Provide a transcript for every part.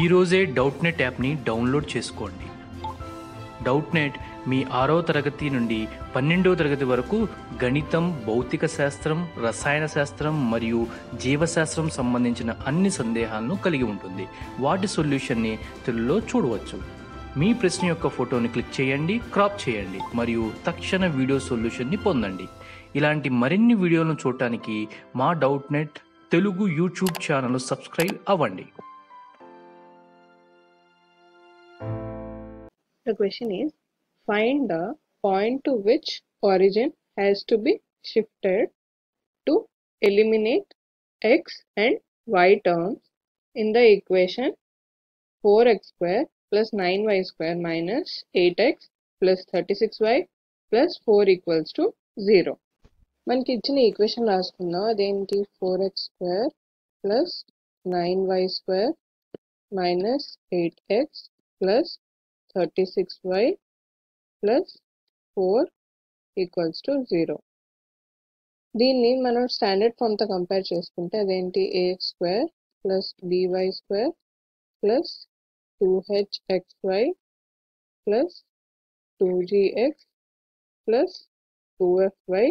ఈ రోజే డౌట్నెట్ యాప్ని డౌన్లోడ్ చేసుకోండి. డౌట్నెట్ మీ 6వ తరగతి నుండి 12వ తరగతి వరకు గణితం, భౌతిక శాస్త్రం, రసాయన శాస్త్రం మరియు జీవశాస్త్రం సంబంధించిన అన్ని సందేహాలను కలిగి ఉంటుంది. వాటి సొల్యూషన్ని తెలుగులో చూడవచ్చు. మీ ప్రశ్న యొక్క ఫోటోని క్లిక్ చేయండి, క్రాప్ చేయండి మరియు తక్షణ వీడియో సొల్యూషన్ని పొందండి. ఇలాంటి మరిన్ని వీడియోలను చూడటానికి మా Doubtnut Telugu YouTube channel subscribe అవ్వండి. The question is, find the point to which origin has to be shifted to eliminate x and y terms in the equation 4x square plus 9y square minus 8x plus 36y plus 4 equals to 0. మనకి ఇచ్చిన equation రాసుకుందాం. అదేంటి 4x square plus 9y square minus 8x plus 36y plus 4 equals to 0. దీన్ని మనం standard ఫామ్తో compare చేసుకుంటే అదేంటి ax square plus by square plus 2hxy plus 2gx plus 2fy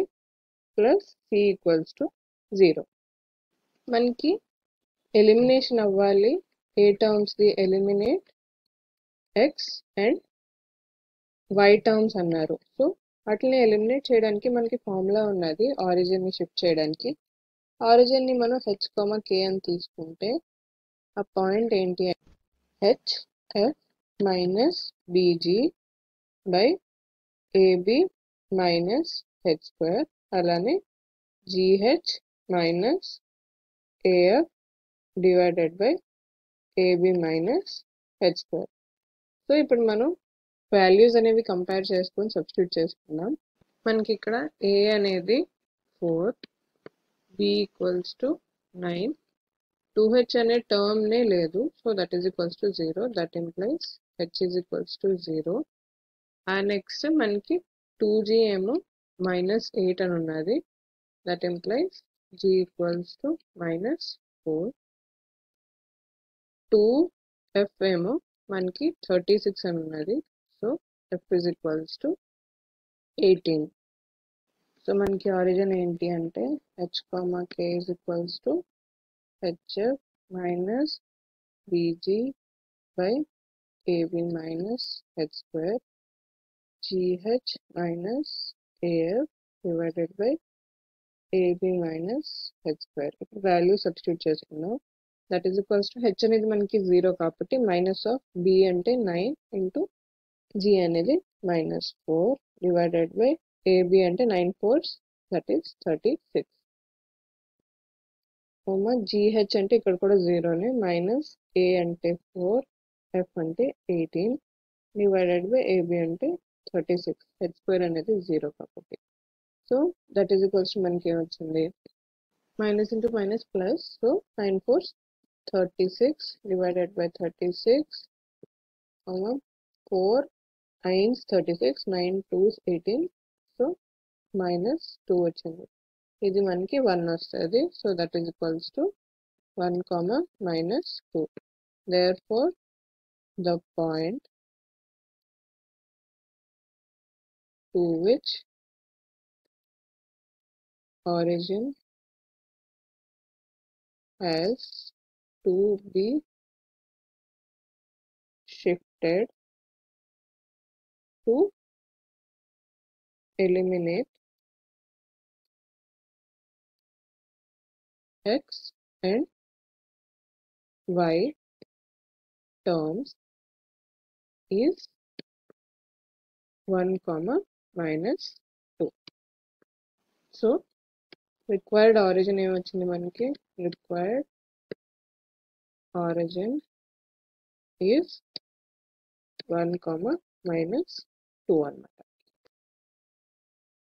plus c equals to 0. మనకి elimination అవ్వాలి. ఏ టర్మ్స్ది eliminate x and y terms అన్నారు. So అట్లనే ఎలిమినేట్ చేయడానికి మనకి ఫార్ములా ఉన్నది. ఆరిజిన్ని షిఫ్ట్ చేయడానికి ఆరిజిన్ని మనం h, k అని తీసుకుంటే ఆ పాయింట్ ఏంటి, h f minus bg by ab minus h square అలానే gh minus af divided by ab minus h square. So ఇప్పుడు మనం వాల్యూస్ అనేవి కంపేర్ చేసుకొని సబ్స్టిట్యూట్ చేసుకుందాం. మనకి ఇక్కడ a అనేది 4, b ఈక్వల్స్ టు 9, 2h అనే టర్మ్నే లేదు. So that is equals to 0. That implies h is equals to 0. And next మనకి 2g ఏమో మైనస్ 8 అని ఉన్నది. That implies g equals to minus 4. 2f ఏమో మనకి 36 అని ఉన్నది. So f is equals to 18. So మనకి ఆరిజిన్ ఏంటి అంటే h, k is equals to hf minus bg by ab minus h square gh minus af divided by ab minus h square. ఇప్పుడు value substitute చేసుకున్నాం. That is equals to h అనేది మనకి 0 కాబట్టి minus of b అంటే 9 into g అనేది minus 4 divided by ab అంటే 9 4, that is 36. gh అంటే ఇక్కడ కూడా 0నే, మైనస్ a అంటే 4, f అంటే 18 డివైడెడ్ బై ab అంటే 36. h స్క్వేర్ అనేది 0 కాబట్టి so that is equals to మనకి ఏమొచ్చింది, minus into minus plus. So 9 4, 36 divided by 36, 4 times 36, 9 2s 18, so minus 2 వచ్చింది. ఇది మనకి 1 వస్తుంది. So that is equals to 1, -2. Therefore, the point to which origin has to be shifted to eliminate x and y terms is 1, -2. So required origin em vachindi maniki, required origin is 1, -2 anamata.